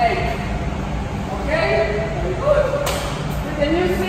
8. Okay? Very good. With the new